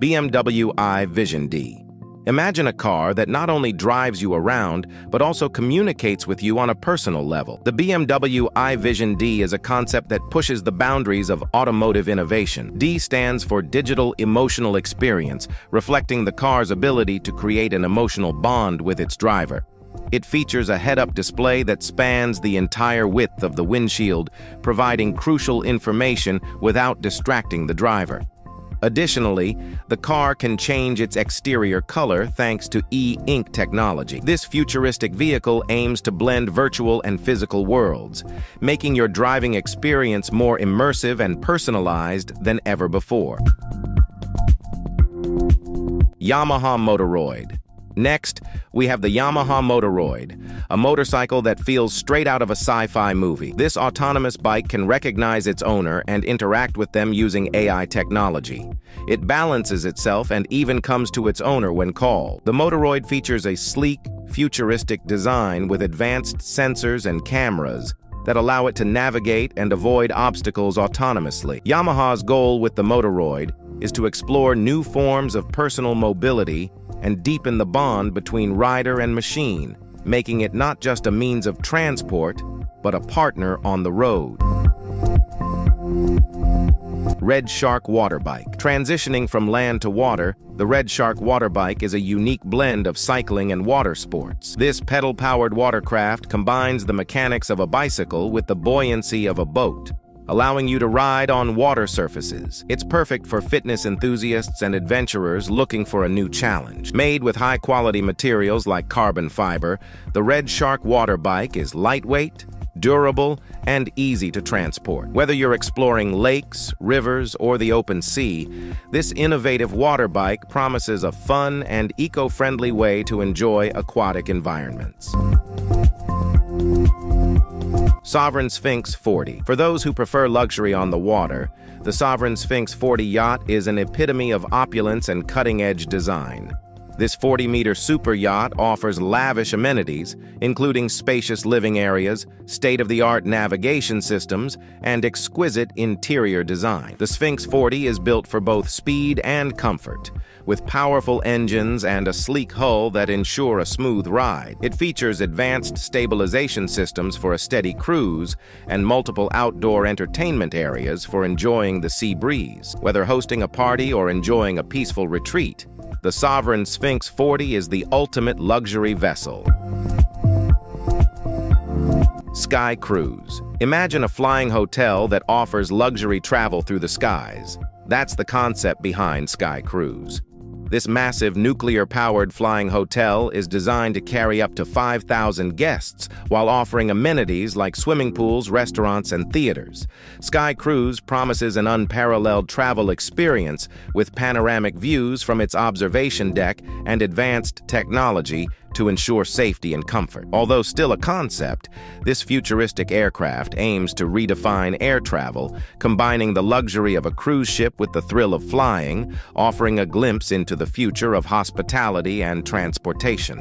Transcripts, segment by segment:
BMW i Vision D. Imagine a car that not only drives you around, but also communicates with you on a personal level. The BMW i Vision d is a concept that pushes the boundaries of automotive innovation. D stands for digital emotional experience, reflecting the car's ability to create an emotional bond with its driver. It features a head-up display that spans the entire width of the windshield, providing crucial information without distracting the driver. Additionally, the car can change its exterior color thanks to e-ink technology. This futuristic vehicle aims to blend virtual and physical worlds, making your driving experience more immersive and personalized than ever before. Yamaha Motoroid. Next, we have the Yamaha Motoroid, a motorcycle that feels straight out of a sci-fi movie. This autonomous bike can recognize its owner and interact with them using AI technology. It balances itself and even comes to its owner when called. The Motoroid features a sleek, futuristic design with advanced sensors and cameras that allow it to navigate and avoid obstacles autonomously. Yamaha's goal with the Motoroid is to explore new forms of personal mobility and deepen the bond between rider and machine, making it not just a means of transport, but a partner on the road. Red Shark Waterbike. Transitioning from land to water, the Red Shark Waterbike is a unique blend of cycling and water sports. This pedal-powered watercraft combines the mechanics of a bicycle with the buoyancy of a boat, allowing you to ride on water surfaces. It's perfect for fitness enthusiasts and adventurers looking for a new challenge. Made with high-quality materials like carbon fiber, the Red Shark Waterbike is lightweight, durable, and easy to transport. Whether you're exploring lakes, rivers, or the open sea, this innovative waterbike promises a fun and eco-friendly way to enjoy aquatic environments. Sovereign Sphinx 40. For those who prefer luxury on the water, the Sovereign Sphinx 40 yacht is an epitome of opulence and cutting-edge design. This 40-meter super yacht offers lavish amenities, including spacious living areas, state-of-the-art navigation systems, and exquisite interior design. The Sphinx 40 is built for both speed and comfort, with powerful engines and a sleek hull that ensure a smooth ride. It features advanced stabilization systems for a steady cruise and multiple outdoor entertainment areas for enjoying the sea breeze. Whether hosting a party or enjoying a peaceful retreat, the Sovereign Sphinx 40 is the ultimate luxury vessel. Sky Cruise. Imagine a flying hotel that offers luxury travel through the skies. That's the concept behind Sky Cruise. This massive nuclear-powered flying hotel is designed to carry up to 5,000 guests while offering amenities like swimming pools, restaurants, and theaters. Sky Cruise promises an unparalleled travel experience with panoramic views from its observation deck and advanced technology to ensure safety and comfort. Although still a concept, this futuristic aircraft aims to redefine air travel, combining the luxury of a cruise ship with the thrill of flying, offering a glimpse into the future of hospitality and transportation.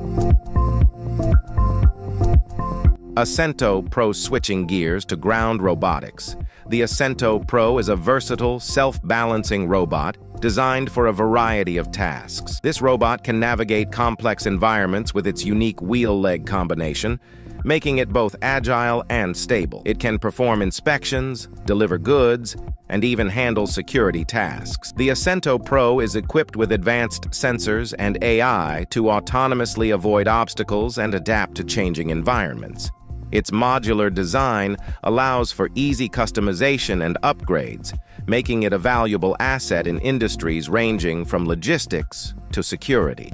Ascento Pro. Switching gears to ground robotics. The Ascento Pro is a versatile, self-balancing robot designed for a variety of tasks. This robot can navigate complex environments with its unique wheel-leg combination, making it both agile and stable. It can perform inspections, deliver goods, and even handle security tasks. The Ascento Pro is equipped with advanced sensors and AI to autonomously avoid obstacles and adapt to changing environments. Its modular design allows for easy customization and upgrades, making it a valuable asset in industries ranging from logistics to security.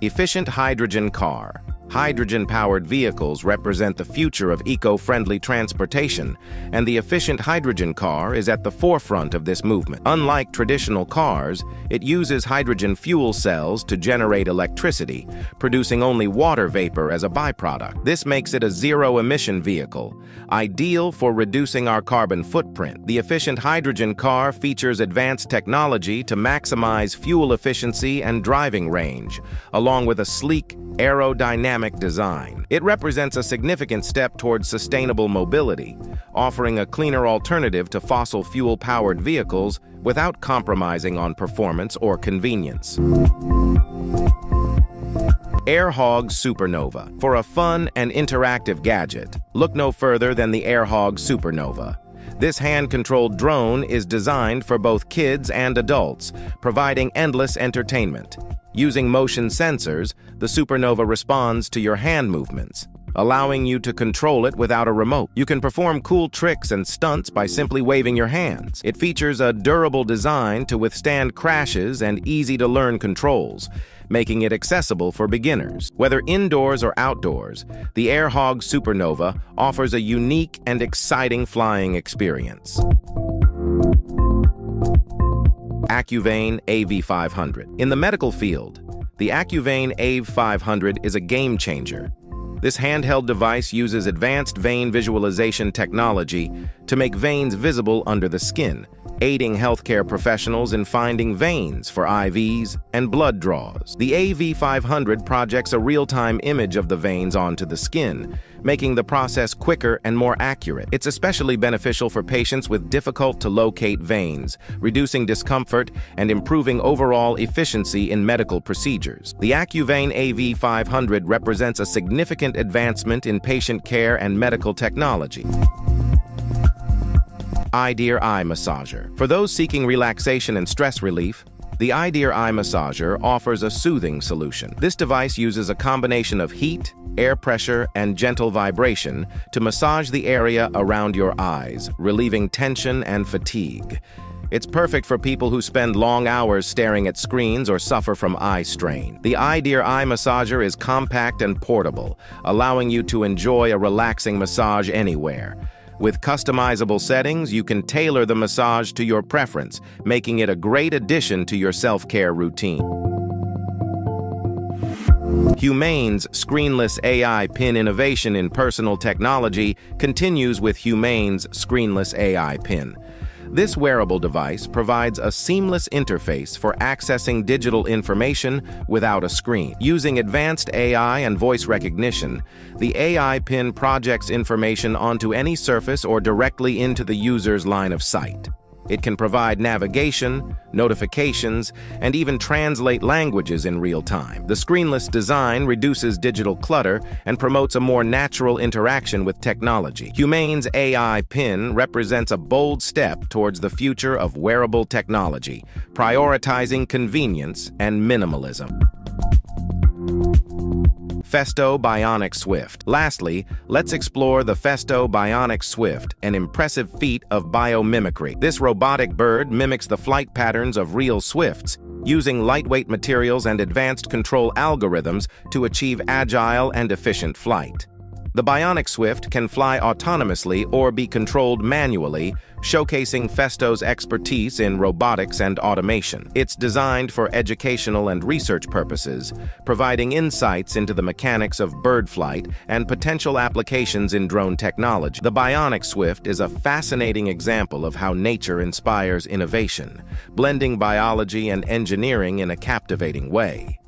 Efficient hydrogen car. Hydrogen-powered vehicles represent the future of eco-friendly transportation, and the efficient hydrogen car is at the forefront of this movement. Unlike traditional cars, it uses hydrogen fuel cells to generate electricity, producing only water vapor as a byproduct. This makes it a zero-emission vehicle, ideal for reducing our carbon footprint. The efficient hydrogen car features advanced technology to maximize fuel efficiency and driving range, along with a sleek, aerodynamic design. It represents a significant step towards sustainable mobility, offering a cleaner alternative to fossil fuel-powered vehicles without compromising on performance or convenience. Air Hogs Supernova. For a fun and interactive gadget, look no further than the Air Hogs Supernova. This hand-controlled drone is designed for both kids and adults, providing endless entertainment. Using motion sensors, the Supernova responds to your hand movements, allowing you to control it without a remote. You can perform cool tricks and stunts by simply waving your hands. It features a durable design to withstand crashes and easy-to-learn controls, making it accessible for beginners. Whether indoors or outdoors, the Air Hogs Supernova offers a unique and exciting flying experience. AccuVein AV500. In the medical field, the AccuVein AV500 is a game-changer. This handheld device uses advanced vein visualization technology to make veins visible under the skin, aiding healthcare professionals in finding veins for IVs and blood draws. The AV500 projects a real-time image of the veins onto the skin, making the process quicker and more accurate. It's especially beneficial for patients with difficult-to-locate veins, reducing discomfort and improving overall efficiency in medical procedures. The AccuVein AV500 represents a significant advancement in patient care and medical technology. EyeDear Eye Massager. For those seeking relaxation and stress relief, the EyeDear Eye Massager offers a soothing solution. This device uses a combination of heat, air pressure, and gentle vibration to massage the area around your eyes, relieving tension and fatigue. It's perfect for people who spend long hours staring at screens or suffer from eye strain. The EyeDear Eye Massager is compact and portable, allowing you to enjoy a relaxing massage anywhere. With customizable settings, you can tailor the massage to your preference, making it a great addition to your self-care routine. Humane's Screenless AI Pin innovation in personal technology continues with Humane's Screenless AI Pin. This wearable device provides a seamless interface for accessing digital information without a screen. Using advanced AI and voice recognition, the AI Pin projects information onto any surface or directly into the user's line of sight. It can provide navigation, notifications, and even translate languages in real time. The screenless design reduces digital clutter and promotes a more natural interaction with technology. Humane's AI Pin represents a bold step towards the future of wearable technology, prioritizing convenience and minimalism. Festo Bionic Swift. Lastly, let's explore the Festo Bionic Swift, an impressive feat of biomimicry. This robotic bird mimics the flight patterns of real swifts, using lightweight materials and advanced control algorithms to achieve agile and efficient flight. The Bionic Swift can fly autonomously or be controlled manually, showcasing Festo's expertise in robotics and automation. It's designed for educational and research purposes, providing insights into the mechanics of bird flight and potential applications in drone technology. The Bionic Swift is a fascinating example of how nature inspires innovation, blending biology and engineering in a captivating way.